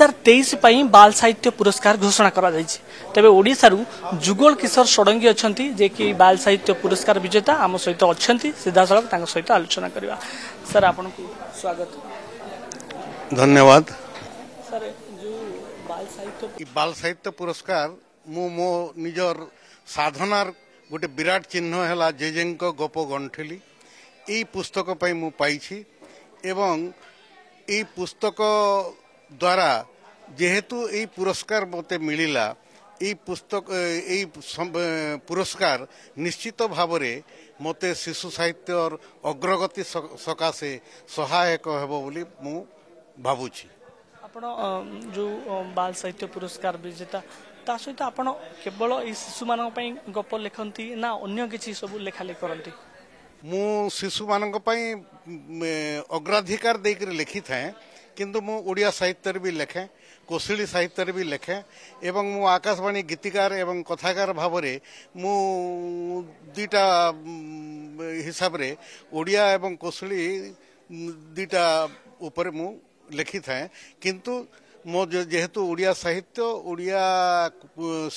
2023 बाल साहित्य पुरस्कार घोषणा करा तेबे ओडिशारू जुगल किशोर षडंगी अछंती जे कि बाल साहित्य पुरस्कार विजेता आम सहित अछंती सीधा सड़क तांग सहित आलोचना करबा। सर आपनकू स्वागत धन्यवाद। सर जो बाल साहित्य पुरस्कार मो निजर साधनार गोटे विराट चिन्ह हैला जेजेंक गोप गंठली ए पुस्तक पई मु पाइछि एवं ए पुस्तक द्वारा जेहेतु ये पुरस्कार मते मिलिला ये पुस्तक ये पुरस्कार निश्चित भाव में मते शिशु साहित्य और अग्रगति सकाशे सहायक हेब बोली मु भावुछि। आपण जो बाल साहित्य पुरस्कार विजेता ता सहित आपण केवल ये शिशु मानक पई गप लेखंती ना अन्य किछि सब लेखा ले करंती? मु शिशु मानक पई अग्राधिकार देकर लेखि थाए किंतु मु ओडिया साहित्य भी लेखे कोशिली साहित्य भी लेखे एवं मु आकाशवाणी गीतिकार एवं कथाकार भाव में मु दुईटा हिसाब रे ओडिया एवं कोशिली दुईटा ऊपर मु लेखि थाए किंतु मो जेहेतु ओडिया साहित्य ओडिया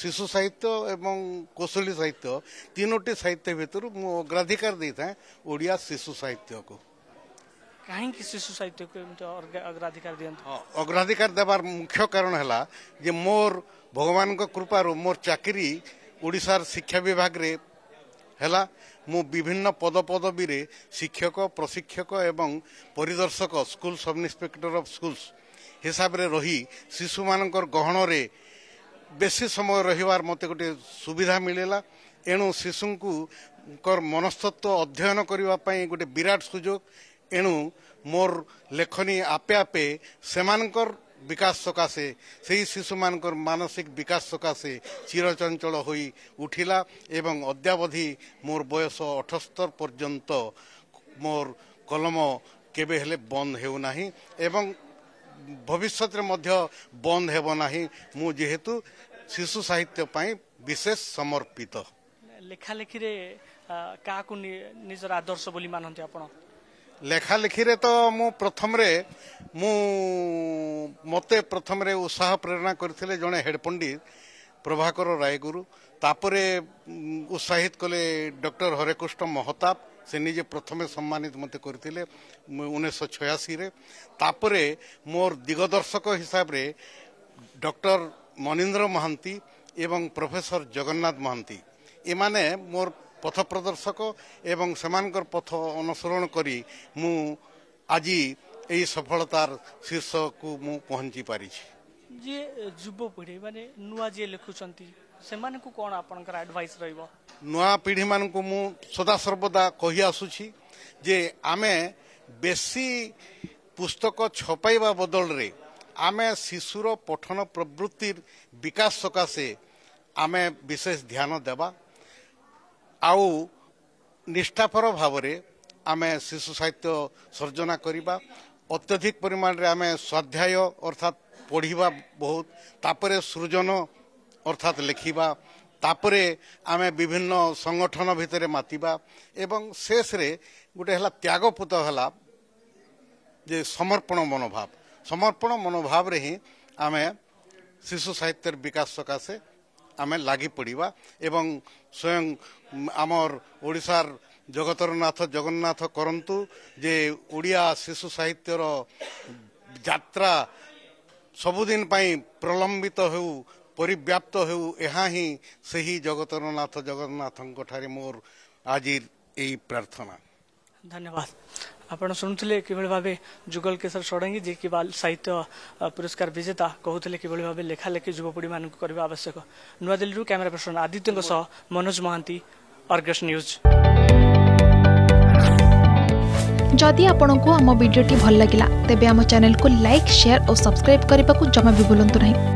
शिशु साहित्य एवं कोशिली साहित्य तीनोटी साहित्य भितर मु अग्राधिकार दे थाए ओडिया शिशु साहित्य को। कहीं शिशु साहित्य को अग्राधिकार दियंत? हाँ, अग्राधिकार देवार मुख्य कारण है जे मोर भगवान का कृपारू मोर चाकरी ओडिशार शिक्षा विभाग रे हैला मु विभिन्न पदपदवी रे शिक्षक प्रशिक्षक एवं परिदर्शक school sub inspector of schools हिसाब रे रही शिशु मानकर गहन रे बेसी समय रहिवार मते गोटे सुविधा मिलेला एणु शिशु को मनस्तत्व अध्ययन करिवा पई गोटे विराट सुयोग एणु मोर लेखनी आपे आपे सेमानकर विकास सकाशे से ही शिशु मानकर मानसिक विकास सकाशे चिरचंचल होई उठिला एवं अद्यावधि मोर बयस 78 पर्यंत मोर कलम केबे हेले बंद हेउ नाही एवं भविष्य रे मध्य बंद हेबो नाही। मु जेहेतु शिशु साहित्य पई विशेष समर्पित। लेखा लेखी रे का को निजर आदर्श बोली मानंते आपण? लेखा लेखी रे तो मते प्रथम रे उत्साह प्रेरणा करथिले जने हेड पंडित प्रभाकर रायगुरु तापरे उत्साहित कले डॉक्टर हरेकृष्ण महताब से निजे प्रथमे सम्मानित मते करथिले 1986 रे। तापरे मोर दिग्दर्शक हिसाब रे डॉक्टर मनिंद्र महांती एवं प्रोफेसर जगन्नाथ महांती एमाने मोर पथ प्रदर्शक एवं समानकर पथ अनुसरण करी मु आजी एही सफलतार शीर्ष को मु पहुंची पारी छी। जे युवा पीढ़ी माने नुवा जे लिखुचंती सेमान को कोन आपनकर एडवाइस रहइबो? नुवा पीढ़ी मान को मु सदा सर्वदा कहि आसु छी जे आमे बेसी पुस्तक छपाइबा बदल रे आमे शिशुर पठन प्रवृत्तिर विकास सकाशे आमे विशेष ध्यान देबा आउ निष्ठापर भाव में आम शिशु साहित्य सर्जना करवा अत्यधिक परिमाण रे आम स्वाध्याय अर्थात पढ़ीबा बहुत तापरे सृजन अर्थात लिखिबा तापरे आम विभिन्न संगठन भितर मातिबा एवं शेष रे गोटे हला त्यागपूत हला जे समर्पण मनोभाव रे ही आम शिशु साहित्यर विकास सकाशे आमे लागी पड़िवा एवं स्वयं आमर ओडिशार जगतरनाथ जगन्नाथ करंतु जे ओडिया शिशु साहित्यर यात्रा सबुदिन पाई प्रलंबित हेउ परिव्याप्त हेउ एहा ही सही जगतरनाथ जगन्नाथंक ठारे मोर आजि एई प्रार्थना। धन्यवाद। आपण सुनुथिले किभल भाबे जुगल किशोर षडंगी जे कि बाल साहित्य पुरस्कार विजेता कहूथिले किभल भाबे लेखा लेखी युवपीढ़ी मान करबा आवश्यक। नुआ दिल्ली रु कैमरा पर्सन आदित्य सह मनोज महांती अर्गस न्यूज। जदि आपनको हम वीडियो टी भल लागिला तेबे हम चैनल को लाइक शेयर और सब्सक्राइब करबा को जमा भी भूलंतु नहीं।